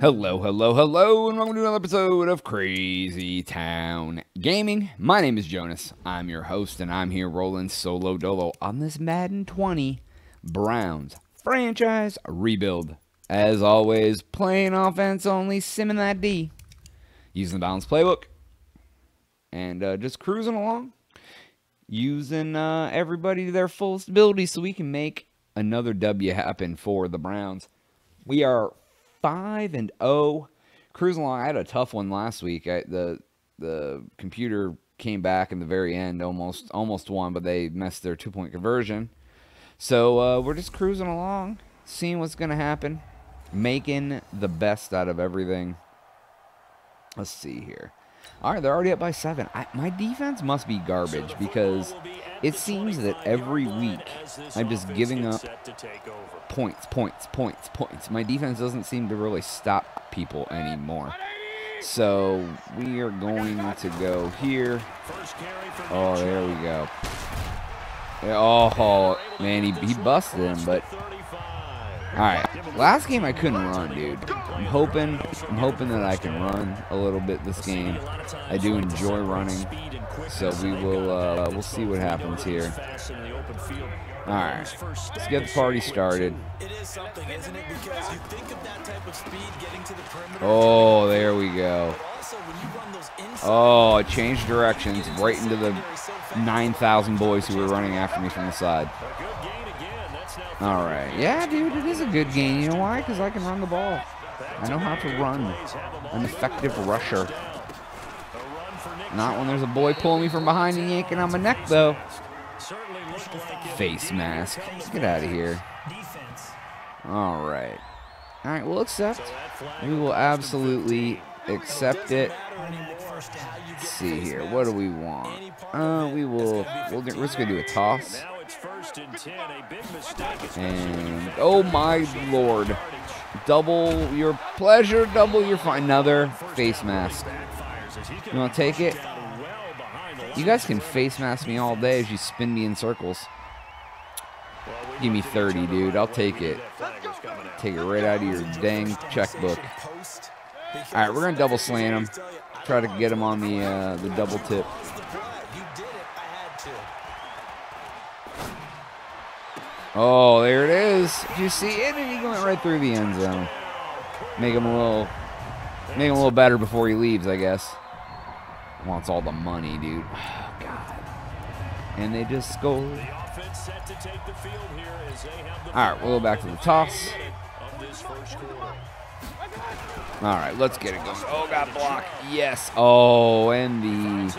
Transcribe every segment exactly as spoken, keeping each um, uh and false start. Hello, hello, hello, and welcome to another episode of Crazy Town Gaming. My name is Jonas, I'm your host, and I'm here rolling solo dolo on this Madden twenty Browns franchise rebuild. As always, playing offense only, simming that D, using the balanced playbook, and uh, just cruising along, using uh, everybody to their fullest ability so we can make another W happen for the Browns. We are five and oh, cruising along. I had a tough one last week. I, the the computer came back in the very end, almost almost won, but they messed their two point conversion. So uh, we're just cruising along, seeing what's gonna happen, making the best out of everything. Let's see here. All right, they're already up by seven. I, my defense must be garbage because it seems that every week I'm just giving up points, points, points, points. My defense doesn't seem to really stop people anymore. So we are going to go here. Oh, there we go. Oh, man, he, he busted him, but... All right, last game I couldn't run, dude. I'm hoping, I'm hoping that I can run a little bit this game. I do enjoy running, so we will, uh, we'll see what happens here. All right, let's get the party started. Oh, there we go. Oh, I changed directions right into the nine thousand boys who were running after me from the side. All right. Yeah, dude, it is a good game. You know why? Because I can run the ball. I know how to run. I'm an effective rusher. Not when there's a boy pulling me from behind and yanking on my neck, though. Face mask. Let's get out of here. All right. All right, we'll accept. We will absolutely accept it. Let's see here. What do we want? Uh, we will... We'll get, we're just going to do a toss. And oh my lord, double your pleasure, double your fine. Another face mask. You want to take it? You guys can face mask me all day as you spin me in circles. Give me thirty, dude. I'll take it. Take it right out of your dang checkbook. All right, we're gonna double slam him. Try to get him on the uh, the double tip. Oh, there it is. Did you see it? And he went right through the end zone. Make him a little, make him a little better before he leaves, I guess. Wants all the money, dude. Oh, God. And they just scored. All right, we'll go back to the toss. All right, let's get it going. Oh, got blocked. Yes. Oh, and the...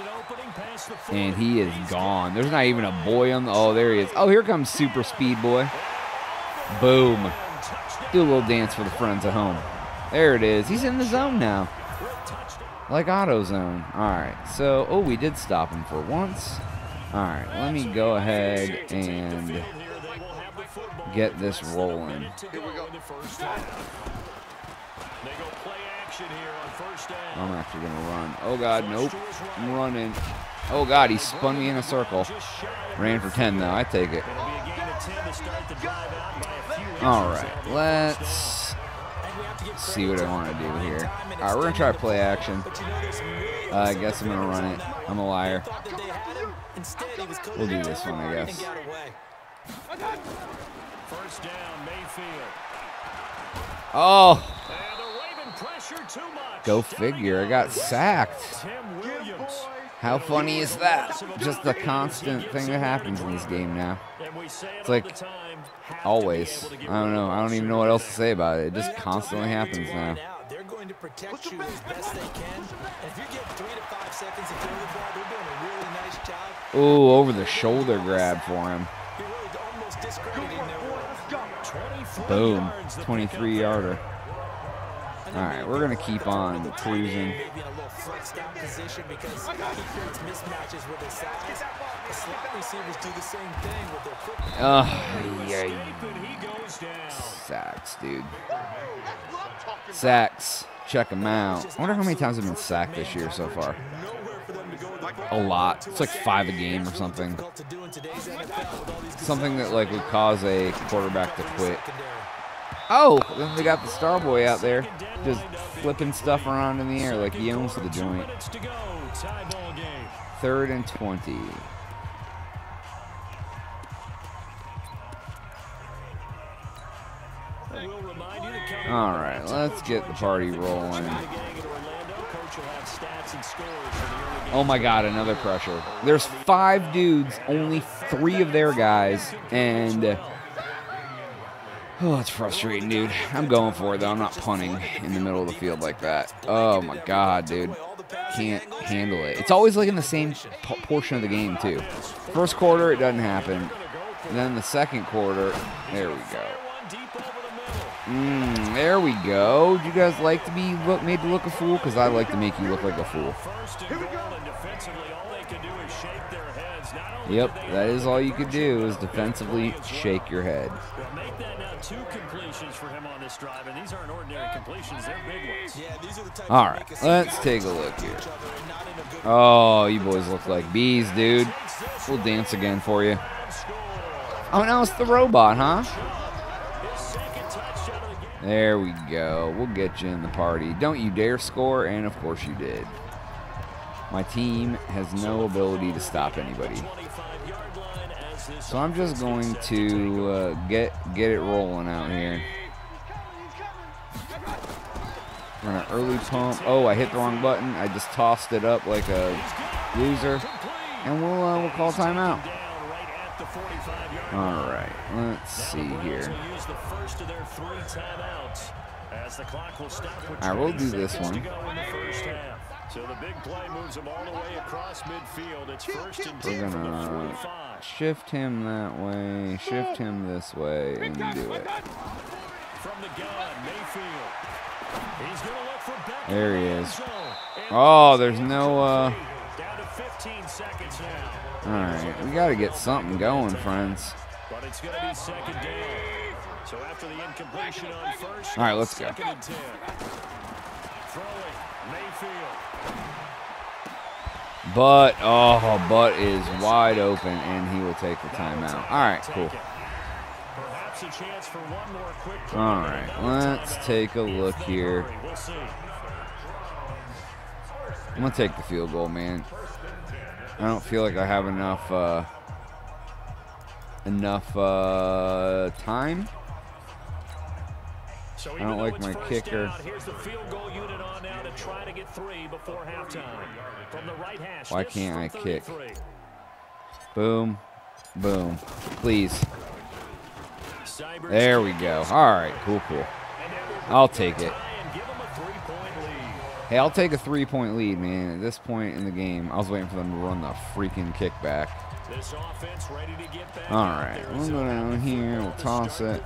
And he is gone. There's not even a boy on the... Oh, there he is. Oh, here comes Super Speed Boy. Boom. Do a little dance for the friends at home. There it is. He's in the zone now. Like AutoZone. All right. So, oh, we did stop him for once. All right. Let me go ahead and get this rolling. Here we go. I'm actually going to run. Oh, God. Nope. I'm running. Oh, God, he spun me in a circle. Ran for ten, though. I take it. All right, let's see what I want to do here. All right, we're going to try play action. Uh, I guess I'm going to run it. I'm a liar. We'll do this one, I guess. First down, Mayfield. Oh. Go figure. I got sacked. How funny is that? Just the constant thing that happens in this game now. It's like always. I don't know. I don't even know what else to say about it. It just constantly happens now. Ooh, over the shoulder grab for him. Boom. twenty-three yarder. All right, we're going to keep on cruising. Oh, yeah. Sacks, dude. Sacks. Check them out. I wonder how many times I've been sacked this year so far. A lot. It's like five a game or something. Something that like would cause a quarterback to quit. Oh, then they got the star boy out there just flipping stuff around in the air like he owns the joint. Third and twenty. All right, let's get the party rolling. Oh my God, another pressure. There's five dudes, only three of their guys, and oh, it's frustrating, dude. I'm going for it, though. I'm not punting in the middle of the field like that. Oh my God, dude. Can't handle it. It's always like in the same portion of the game, too. First quarter, it doesn't happen. And then the second quarter, there we go. Mm, there we go. Do you guys like to be look, made to look a fool? Because I like to make you look like a fool. Yep, that is all you could do is defensively shake your head. All right, let's take a look here. Oh, you boys look like bees, dude. We'll dance again for you. Oh, now it's the robot, huh? There we go. We'll get you in the party. Don't you dare score, and of course you did. My team has no ability to stop anybody. So I'm just going to uh, get get it rolling out here. We're going to early pump. Oh, I hit the wrong button. I just tossed it up like a loser. And we'll, uh, we'll call timeout. All right, let's see here. I will do this one. We're gonna shift him that way, shift him this way, and do it. There he is. Oh, there's no. Uh, All right, we got to get something going, friends. But it's going to be second down. So after the incompletion on first. All right, let's go. Throwing Mayfield. But oh, Butt is wide open, and he will take the timeout. All right, cool. Perhaps a chance for one more quick. All right, let's take a look here. I'm gonna take the field goal, man. I don't feel like I have enough uh, enough uh, time. I don't like my kicker. Why can't I kick? Boom, boom, please. There we go. All right, cool, cool. I'll take it. Hey, I'll take a three-point lead, man. At this point in the game, I was waiting for them to run the freaking kickback. All right, we'll go down here. We'll toss it.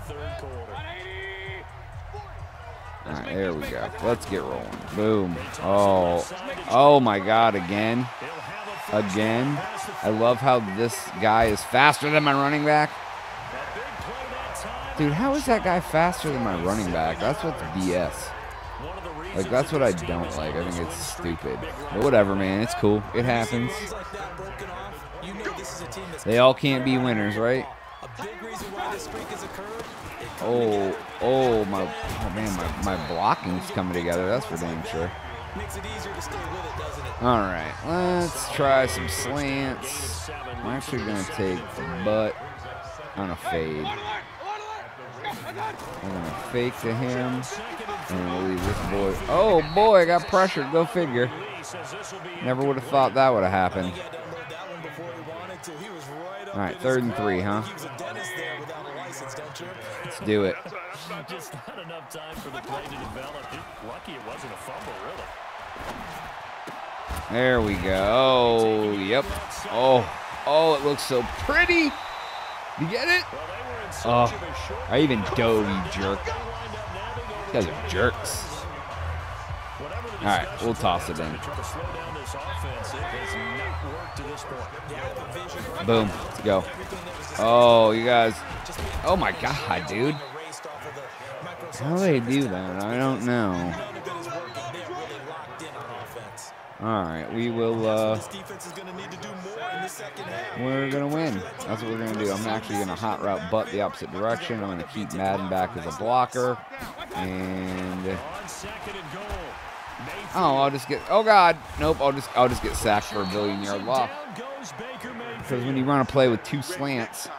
All right, there we go. Let's get rolling. Boom. Oh, oh my God, again, again. I love how this guy is faster than my running back. Dude, how is that guy faster than my running back? That's what's B S. Like, that's what I don't like. I think it's stupid. But whatever, man. It's cool. It happens. They all can't be winners, right? Oh, oh, my, oh man, my, my blocking's coming together. That's for damn sure. All right, let's try some slants. I'm actually going to take the Butt on a fade. I'm going to fake to him. And we'll leave this boy. Oh boy, I got pressured. Go figure. Never would have thought that would have happened. All right, third and three, huh? Let's do it. There we go. Yep. Oh, oh, it looks so pretty. You get it? Oh, I even dove, you jerk. You guys are jerks. All right, we'll toss it in. Boom, let's go. Oh, you guys. Oh my God, dude. How do they do that? I don't know. All All right, we will. Uh, we're gonna win. That's what we're gonna do. I'm actually gonna hot route butt the opposite direction. I'm gonna keep Madden back as a blocker, and oh, I'll just get. Oh God, nope. I'll just. I'll just get sacked for a billion yard loss. Because when you run a play with two slants,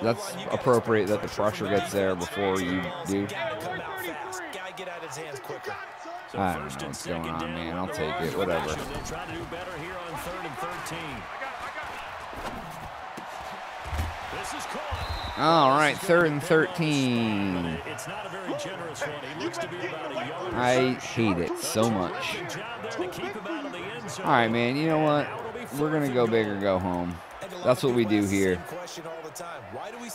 that's appropriate that the pressure gets there before you do. I don't know what's going on, man. I'll take it. Whatever. All right, third and thirteen. I hate it so much. All right, man. You know what? We're going to go big or go home. That's what we do here.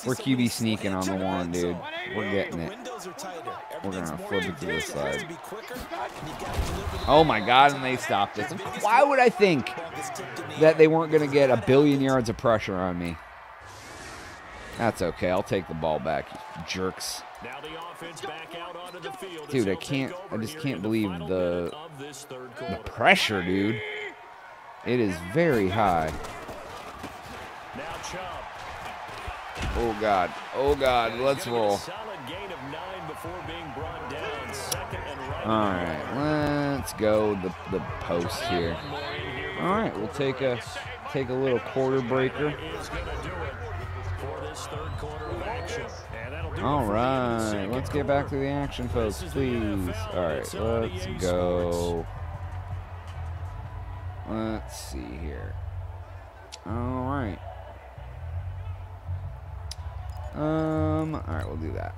We're Q B sneaking on the one, dude. We're getting it. We're going to flip it to this side. Oh, my God, and they stopped us. Why would I think that they weren't going to get a billion yards of pressure on me? That's okay. I'll take the ball back, you jerks. Dude, I can't. I just can't believe the, the pressure, dude. It is very high. Oh, God. Oh, God. Let's roll. All right. Let's go the, the post here. All right. We'll take a, take a little quarter breaker. All right. Let's get back to the action, folks, please. All right. Let's go. Let's see here. All right. Um, all right, we'll do that.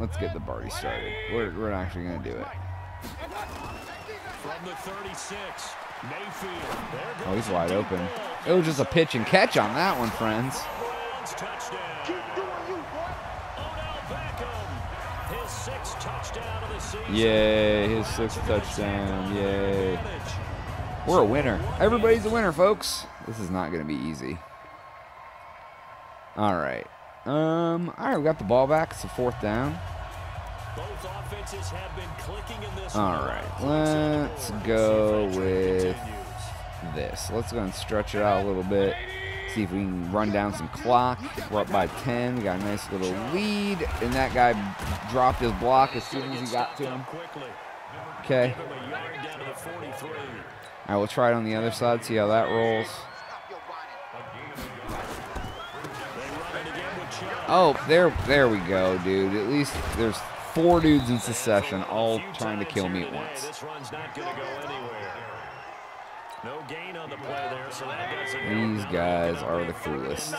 Let's get the party started. We're, we're actually going to do it. From the thirty-six, Mayfield. Oh, he's wide open. It was just a pitch and catch on that one, friends. Yay, his sixth touchdown. Yay. We're a winner. Everybody's a winner, folks. This is not going to be easy. All right. Um, all right, we got the ball back. It's a fourth down. Both offenses have been clicking in this. All right, let's go with this. Let's go and stretch it out a little bit. See if we can run down some clock. We're up by ten. We got a nice little lead, and that guy dropped his block as soon as he got to him. Okay. All right, we'll try it on the other side, see how that rolls. Oh, there there we go, dude. At least there's four dudes in succession all trying to kill me at once. These guys are the coolest.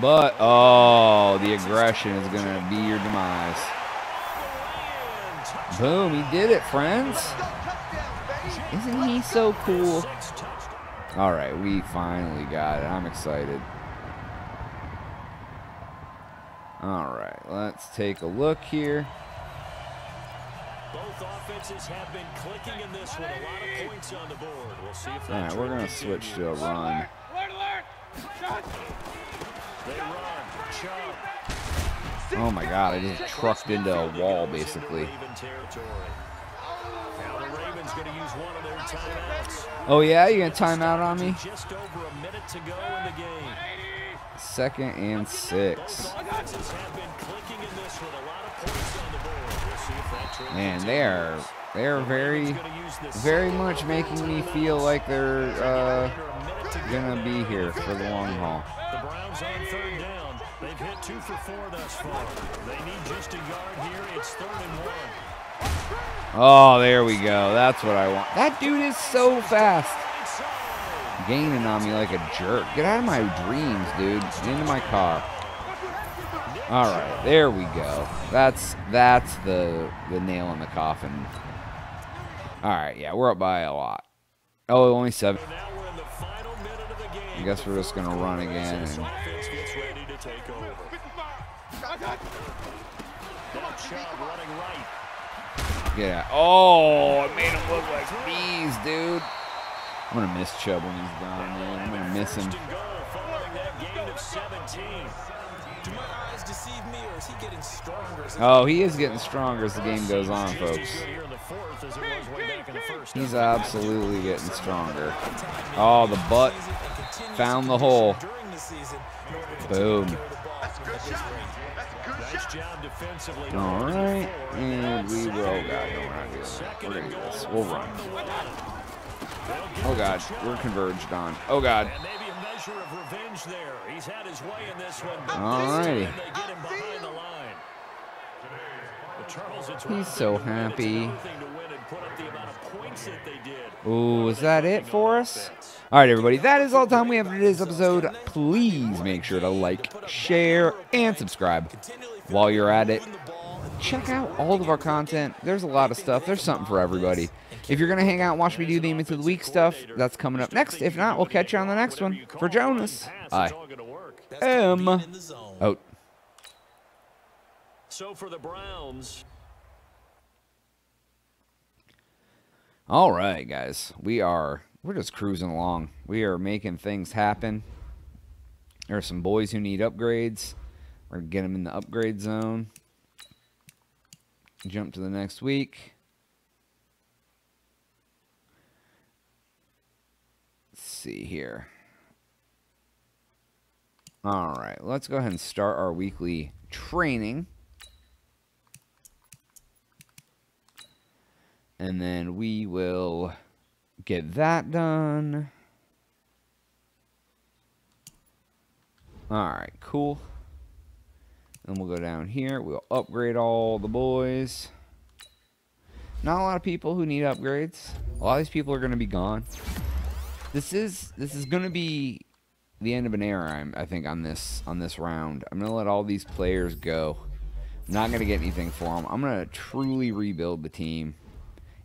But, oh, the aggression is going to be your demise. Boom, he did it, friends. Isn't he so cool? All right, we finally got it. I'm excited. All right, let's take a look here. Both offenses have been clicking in this with a lot of points on the board. We'll see if all right, we're going to switch to a run. Oh, my God, I just trucked into a wall, basically. Oh yeah, you gonna time out on me? Second and six. Man, they are they are very, very much making me feel like they're uh, gonna be here for the long haul. The Browns on third down. They've hit two for four thus far. They need just a yard here. It's third and one. Oh, there we go. That's what I want. That dude is so fast. Gaining on me like a jerk. Get out of my dreams, dude. Get into my car. All right, there we go. That's that's the the nail in the coffin. All right, yeah, we're up by a lot. Oh, only seven. I guess we're just gonna run again. And yeah. Oh, it made him look like bees, dude. I'm going to miss Chubb when he's gone, man. I'm going to miss him. Do my eyes deceive me, or is he getting stronger? Oh, he is getting stronger as the game goes on, folks. He's absolutely getting stronger. Oh, the butt found the hole. Boom. All right, and we will. Oh God, no, we're not doing that. We're gonna do this. We'll run. Oh God, we're converged on. Oh God. All righty. He's so happy. Ooh, is that it for us? All right, everybody, that is all the time we have for today's episode. Please make sure to like, share, and subscribe. While you're at it, check out all of our content. There's a lot of stuff. There's something for everybody. If you're going to hang out and watch me do the Demons of the Week stuff, that's coming up next. If not, we'll catch you on the next one. For Jonas, I am out. So for the Browns... All right, guys, we are we're just cruising along. We are making things happen. There are some boys who need upgrades. We're gonna get them in the upgrade zone. Jump to the next week. Let's see here. All right, let's go ahead and start our weekly training. And then we will get that done. All right, cool. And we'll go down here. We'll upgrade all the boys. Not a lot of people who need upgrades. A lot of these people are going to be gone. This is this is going to be the end of an era. I'm, I think on this on this round. I'm going to let all these players go. I'm not going to get anything for them. I'm going to truly rebuild the team.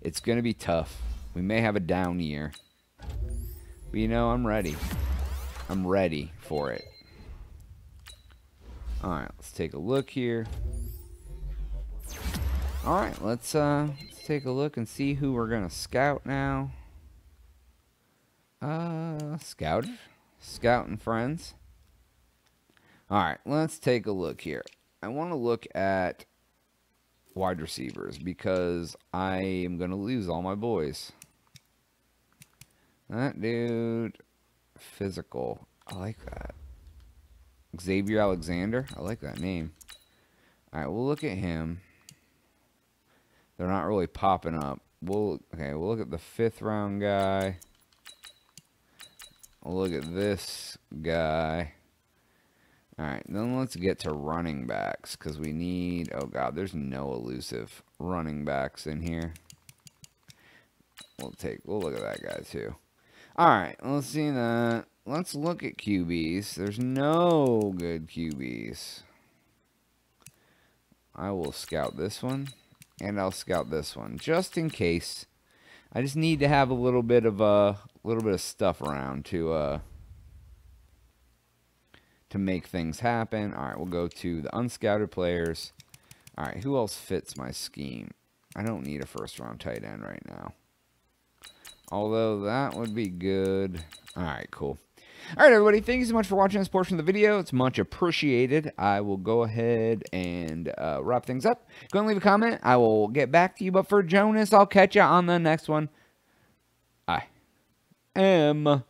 It's going to be tough. We may have a down year. But, you know, I'm ready. I'm ready for it. All right, let's take a look here. All right, let's, uh, let's take a look and see who we're going to scout now. Uh, scout. Scout and friends. All right, let's take a look here. I want to look at... wide receivers, because I am going to lose all my boys. That dude, physical. I like that. Xavier Alexander. I like that name. All right, we'll look at him. They're not really popping up. We'll okay. We'll look at the fifth round guy. We'll look at this guy. All right, then let's get to running backs, because we need... Oh, God, there's no elusive running backs in here. We'll take... We'll look at that guy, too. All right, let's see that. Let's look at Q Bs. There's no good Q Bs. I will scout this one, and I'll scout this one, just in case. I just need to have a little bit of, uh, little bit of stuff around to... Uh, to make things happen. All right, we'll go to the unscouted players. All right, who else fits my scheme? I don't need a first-round tight end right now. Although that would be good. All right, cool. All right, everybody, thank you so much for watching this portion of the video. It's much appreciated. I will go ahead and uh, wrap things up. Go and leave a comment. I will get back to you. But for Jonas, I'll catch you on the next one. I am...